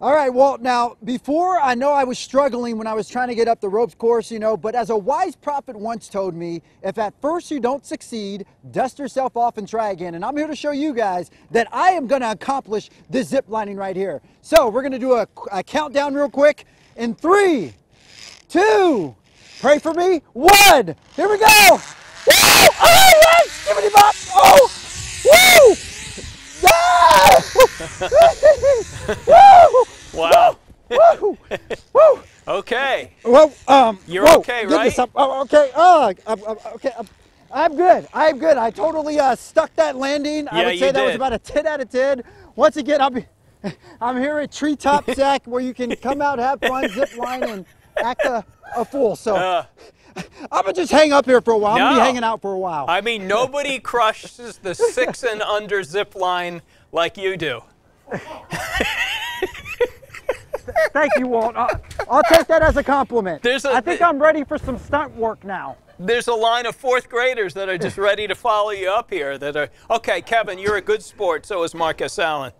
All right, Walt, now, before, I know I was struggling when I was trying to get up the ropes course, you know, but as a wise prophet once told me, if at first you don't succeed, dust yourself off and try again. And I'm here to show you guys that I am going to accomplish this zip lining right here. So we're going to do a countdown real quick in 3, 2, pray for me, 1. Here we go. Woo! Oh, yes! Give me the bop. Oh, woo! Woo! Wow! Woo! Woo! Okay. Well, you're whoa, okay, right? Oh, okay. Okay. I'm good. I'm good. I totally stuck that landing. Yeah, I would say that was about a 10 out of 10. Once again, I'm here at Tree Top Sac where you can come out, have fun, zip line, and act a fool. So. I'm going to just hang up here for a while. I'm going to be hanging out for a while. I mean, nobody crushes the 6 and under zip line like you do. Thank you, Walt. I'll take that as a compliment. I think I'm ready for some stunt work now. There's a line of 4th graders that are just ready to follow you up here. Okay, Kevin, you're a good sport. So is Marcus Allen.